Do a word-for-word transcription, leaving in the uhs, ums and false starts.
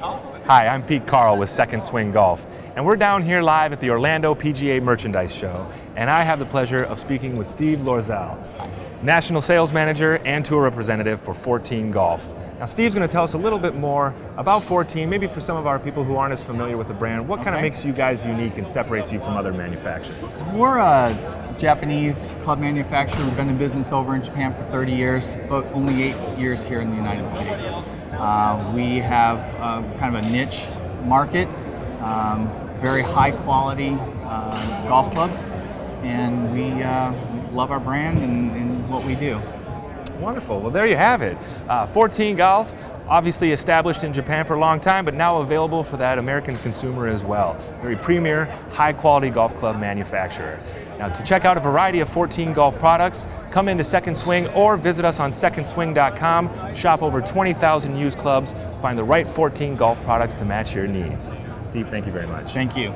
Hi, I'm Pete Karle with second Swing Golf, and we're down here live at the Orlando P G A Merchandise Show, and I have the pleasure of speaking with Steve Loerzel, National Sales Manager and Tour Representative for Fourteen Golf. Now, Steve's going to tell us a little bit more about Fourteen, maybe for some of our people who aren't as familiar with the brand. What okay. kind of makes you guys unique and separates you from other manufacturers? We're a Japanese club manufacturer. We've been in business over in Japan for thirty years, but only eight years here in the United States. Uh, we have a, kind of a niche market, um, very high quality uh, golf clubs, and we uh, love our brand and, and what we do. Wonderful. Well, there you have it. Uh, Fourteen Golf, obviously established in Japan for a long time, but now available for that American consumer as well. Very premier, high-quality golf club manufacturer. Now, to check out a variety of Fourteen Golf products, come into second Swing or visit us on second swing dot com. Shop over twenty thousand used clubs. Find the right Fourteen Golf products to match your needs. Steve, thank you very much. Thank you.